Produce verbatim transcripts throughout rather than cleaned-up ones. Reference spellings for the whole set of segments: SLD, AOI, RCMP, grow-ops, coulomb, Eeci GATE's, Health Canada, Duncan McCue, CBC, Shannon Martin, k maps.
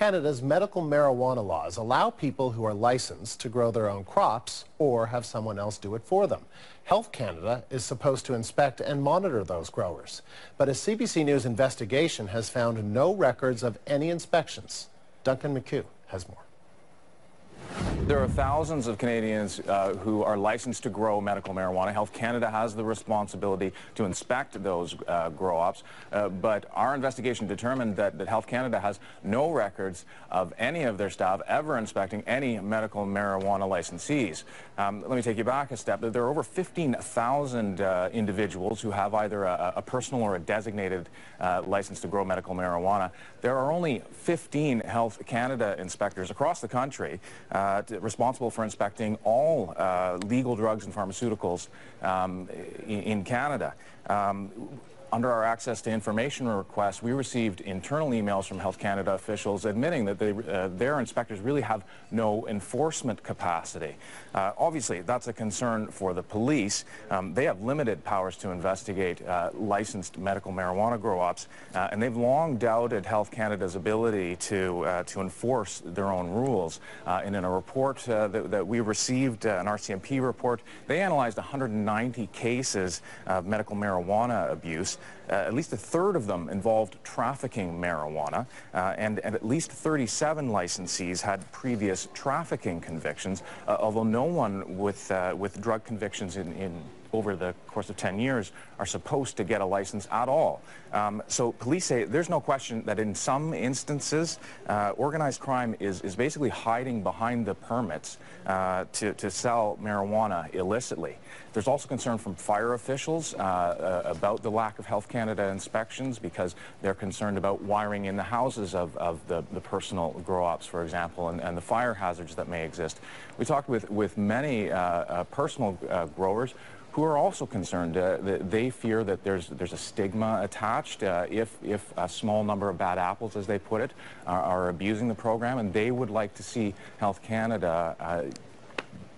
Canada's medical marijuana laws allow people who are licensed to grow their own crops or have someone else do it for them. Health Canada is supposed to inspect and monitor those growers. But a C B C News investigation has found no records of any inspections. Duncan McCue has more. There are thousands of Canadians uh, who are licensed to grow medical marijuana. Health Canada has the responsibility to inspect those uh, grow-ops, uh, but our investigation determined that, that Health Canada has no records of any of their staff ever inspecting any medical marijuana licensees. Um, let me take you back a step. There are over fifteen thousand uh, individuals who have either a, a personal or a designated uh, license to grow medical marijuana. There are only fifteen Health Canada inspectors across the country uh, to responsible for inspecting all uh, legal drugs and pharmaceuticals um, in, in Canada. Um, under our access to information request, we received internal emails from Health Canada officials admitting that they, uh, their inspectors really have no enforcement capacity. Uh, obviously, that's a concern for the police. Um, they have limited powers to investigate uh, licensed medical marijuana grow-ops, uh, and they've long doubted Health Canada's ability to, uh, to enforce their own rules. Uh, and in a report uh, that, that we received, uh, an R C M P report, they analyzed one hundred ninety cases of medical marijuana abuse. Uh, at least a third of them involved trafficking marijuana, uh, and, and at least thirty-seven licensees had previous trafficking convictions, uh, although no one with, uh, with drug convictions in, in over the course of ten years are supposed to get a license at all. Um, so police say there's no question that in some instances, uh, organized crime is, is basically hiding behind the permits uh, to, to sell marijuana illicitly. There's also concern from fire officials uh, uh, about the lack of Health Canada inspections because they're concerned about wiring in the houses of, of the, the personal grow-ops, for example, and, and the fire hazards that may exist. We talked with, with many uh, uh, personal uh, growers who are also concerned. Uh, they fear that there's there's a stigma attached uh, if if a small number of bad apples, as they put it, are, are abusing the program, and they would like to see Health Canada uh,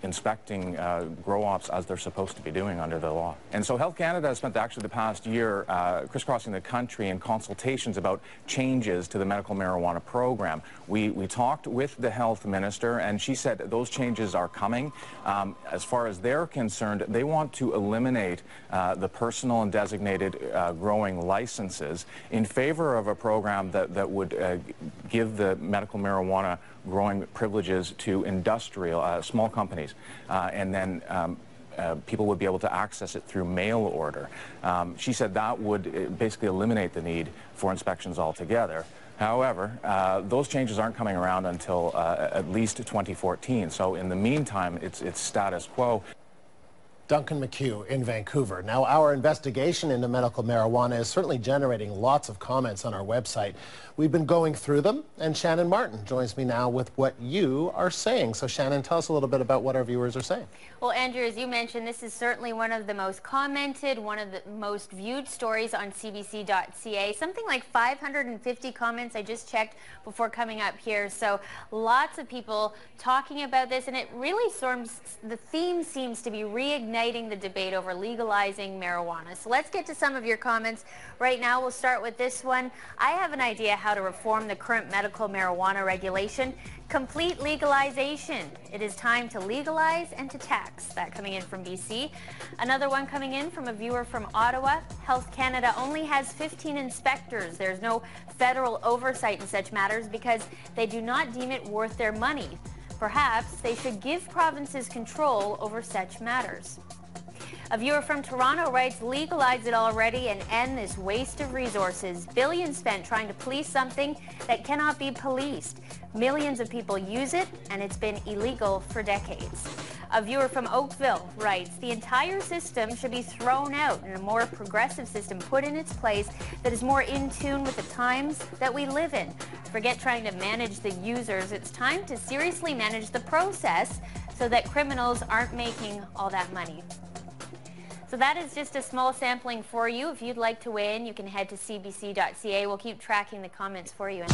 inspecting uh, grow-ops as they're supposed to be doing under the law. And so Health Canada has spent actually the past year uh, crisscrossing the country in consultations about changes to the medical marijuana program. We, we talked with the health minister, and she said those changes are coming. Um, as far as they're concerned, they want to eliminate uh, the personal and designated uh, growing licenses in favor of a program that, that would uh, give the medical marijuana growing privileges to industrial, uh, small companies, uh, and then um, uh, people would be able to access it through mail order. Um, she said that would basically eliminate the need for inspections altogether. However, uh, those changes aren't coming around until uh, at least twenty fourteen, so in the meantime, it's, it's status quo. Duncan McCue in Vancouver. Now, our investigation into medical marijuana is certainly generating lots of comments on our website. We've been going through them, and Shannon Martin joins me now with what you are saying. So, Shannon, tell us a little bit about what our viewers are saying. Well, Andrew, as you mentioned, this is certainly one of the most commented, one of the most viewed stories on C B C dot C A. Something like five hundred fifty comments I just checked before coming up here. So, lots of people talking about this, and it really storms, the theme seems to be reignited igniting the debate over legalizing marijuana. So let's get to some of your comments right now. We'll start with this one. I have an idea how to reform the current medical marijuana regulation. Complete legalization. It is time to legalize and to tax. That coming in from B C. Another one coming in from a viewer from Ottawa. Health Canada only has fifteen inspectors. There's no federal oversight in such matters because they do not deem it worth their money. Perhaps they should give provinces control over such matters. A viewer from Toronto writes, legalize it already and end this waste of resources. Billions spent trying to police something that cannot be policed. Millions of people use it, and it's been illegal for decades. A viewer from Oakville writes, the entire system should be thrown out and a more progressive system put in its place that is more in tune with the times that we live in. Forget trying to manage the users. It's time to seriously manage the process so that criminals aren't making all that money. So that is just a small sampling for you. If you'd like to weigh in, you can head to C B C dot C A. We'll keep tracking the comments for you.